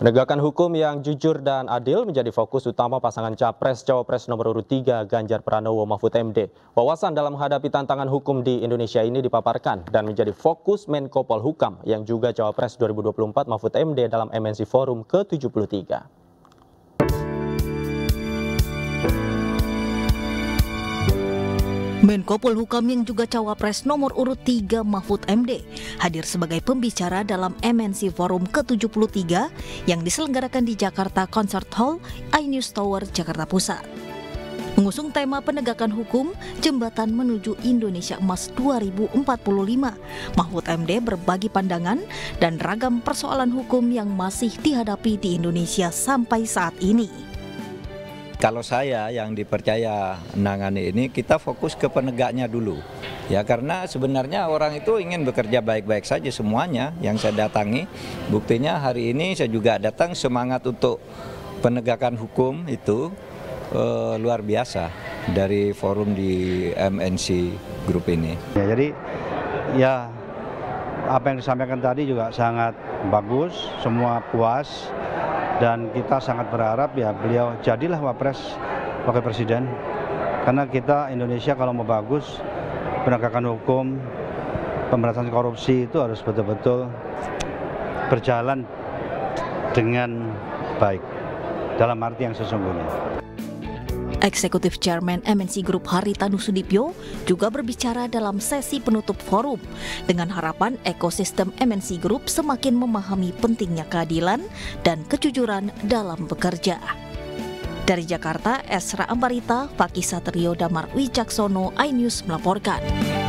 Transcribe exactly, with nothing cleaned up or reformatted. Penegakan hukum yang jujur dan adil menjadi fokus utama pasangan Capres-Cawapres nomor urut tiga Ganjar Pranowo Mahfud M D. Wawasan dalam menghadapi tantangan hukum di Indonesia ini dipaparkan dan menjadi fokus Menko Polhukam yang juga Cawapres dua ribu dua puluh empat Mahfud M D dalam M N C Forum ke tujuh puluh tiga. Menko Polhukam yang juga Cawapres nomor urut tiga Mahfud M D hadir sebagai pembicara dalam M N C Forum ke tujuh puluh tiga yang diselenggarakan di Jakarta Concert Hall, iNews Tower, Jakarta Pusat. Mengusung tema penegakan hukum, jembatan menuju Indonesia Emas dua ribu empat puluh lima, Mahfud M D berbagi pandangan dan ragam persoalan hukum yang masih dihadapi di Indonesia sampai saat ini. Kalau saya yang dipercaya menangani ini, kita fokus ke penegaknya dulu. Ya, karena sebenarnya orang itu ingin bekerja baik-baik saja semuanya yang saya datangi. Buktinya hari ini saya juga datang, semangat untuk penegakan hukum itu eh, luar biasa dari forum di M N C Group ini. Ya, jadi ya apa yang disampaikan tadi juga sangat bagus, semua puas. Dan kita sangat berharap ya beliau jadilah Wapres, Wakil Presiden. Karena kita Indonesia kalau mau bagus, penegakan hukum, pemberantasan korupsi itu harus betul-betul berjalan dengan baik. Dalam arti yang sesungguhnya. Eksekutif Chairman M N C Group Hari Tanusudipyo juga berbicara dalam sesi penutup forum dengan harapan ekosistem M N C Group semakin memahami pentingnya keadilan dan kejujuran dalam bekerja. Dari Jakarta, Esra Ambarita, Fakisa Trio Damar Wijaksono, iNews melaporkan.